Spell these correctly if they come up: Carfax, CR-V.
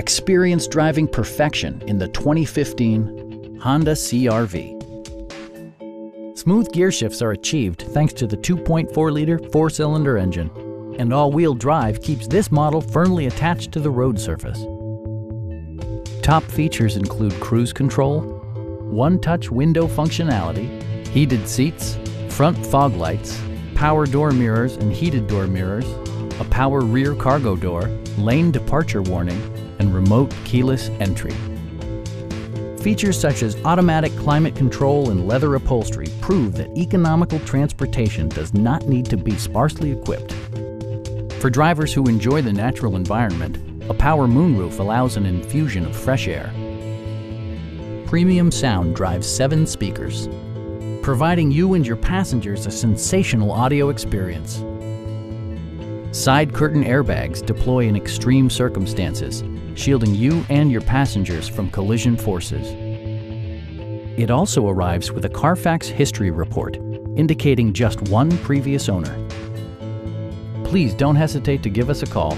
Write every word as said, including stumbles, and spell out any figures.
Experience driving perfection in the twenty fifteen Honda C R V. Smooth gear shifts are achieved thanks to the two point four liter four-cylinder engine, and all-wheel drive keeps this model firmly attached to the road surface. Top features include cruise control, one-touch window functionality, heated seats, front fog lights, power door mirrors and heated door mirrors, a power rear cargo door, lane departure warning, and remote keyless entry. Features such as automatic climate control and leather upholstery prove that economical transportation does not need to be sparsely equipped. For drivers who enjoy the natural environment, a power moonroof allows an infusion of fresh air. Premium sound drives seven speakers, providing you and your passengers a sensational audio experience. Side curtain airbags deploy in extreme circumstances, shielding you and your passengers from collision forces. It also arrives with a Carfax history report, indicating just one previous owner. Please don't hesitate to give us a call.